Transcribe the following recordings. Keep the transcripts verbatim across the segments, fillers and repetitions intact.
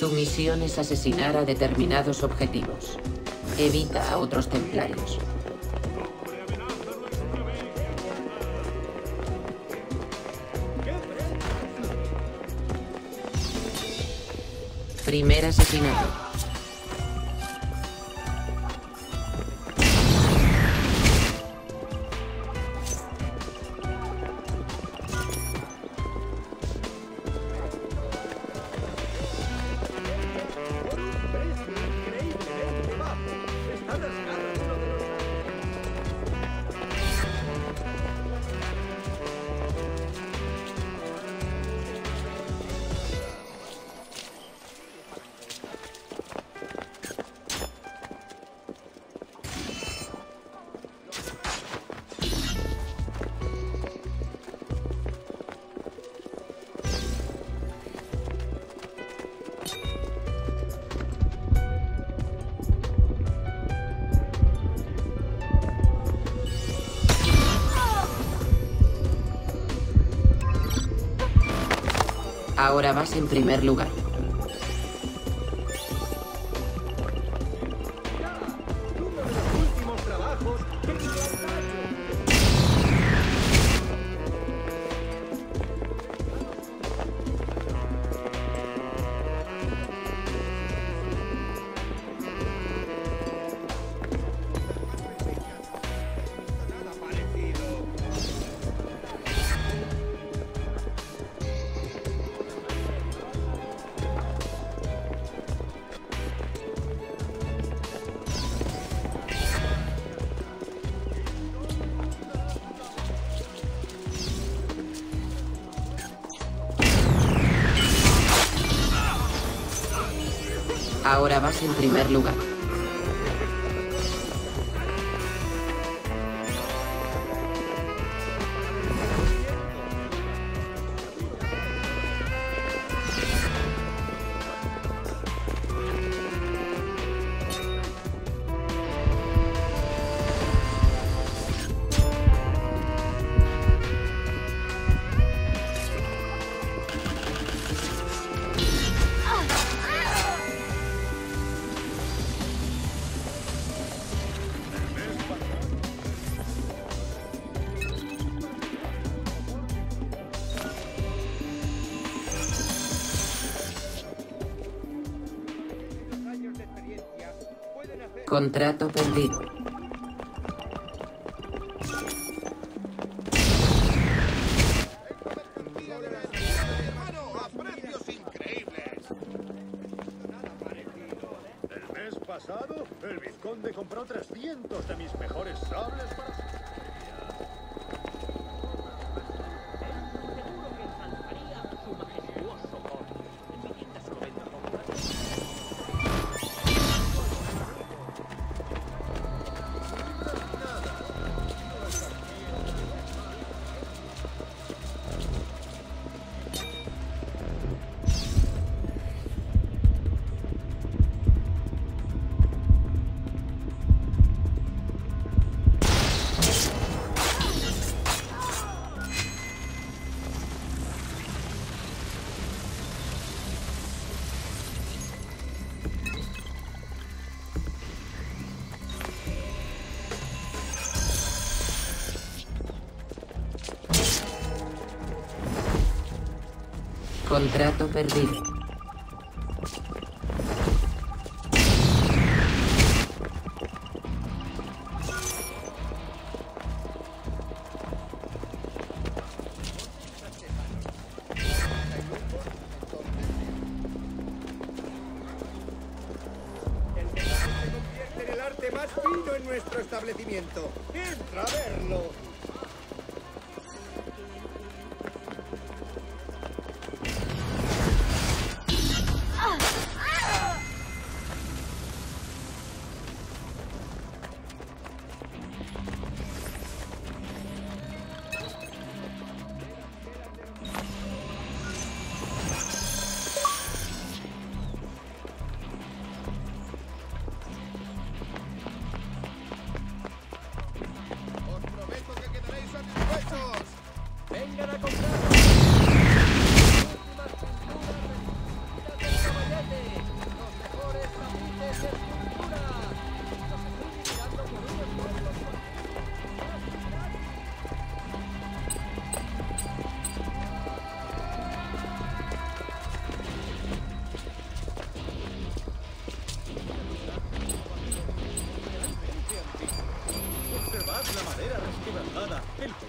Tu misión es asesinar a determinados objetivos. Evita a otros templarios. Primer asesinato. Ahora vas en primer lugar. Ahora vas en primer lugar. Contrato perdido. El mes pasado, el vizconde compró trescientos de mis mejores sables para su Contrato perdido. El arte, el arte más fino en nuestro establecimiento. ¡Entra a verlo! Vengan a comprar las últimas pinturas de Caballete, los mejores tapices de escultura. Los estoy mirando por unos puestos por observad la madera resquebrazada, el color.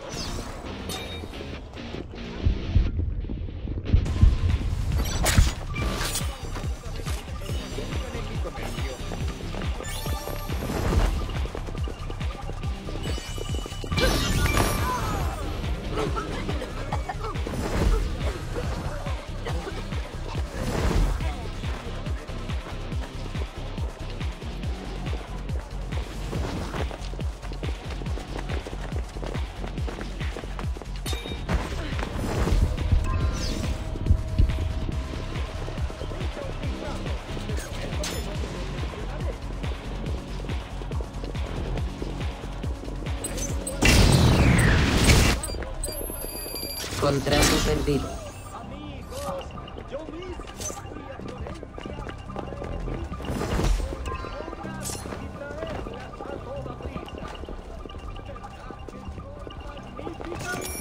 Contrato perdido. Amigos, yo mismo fui a Florencia para elegir obras y traerlas a toda prisa. ¿Verdad que son magníficas?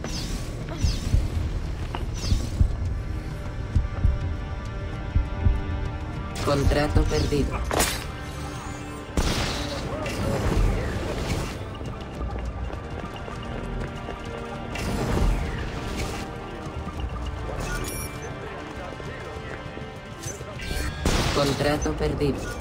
Aturdido. Contrato perdido. Contrato perdido.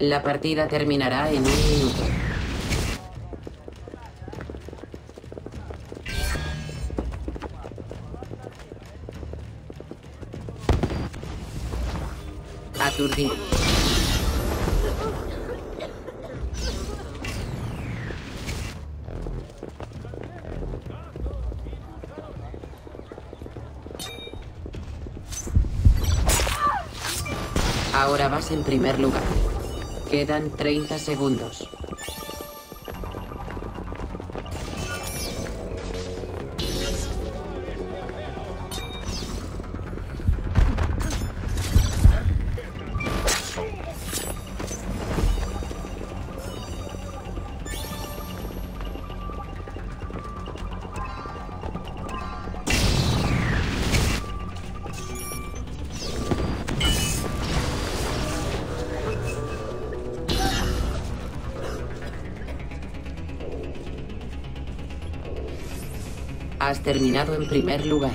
La partida terminará en un minuto. Aturdido. Ahora vas en primer lugar. Quedan treinta segundos. Has terminado en primer lugar.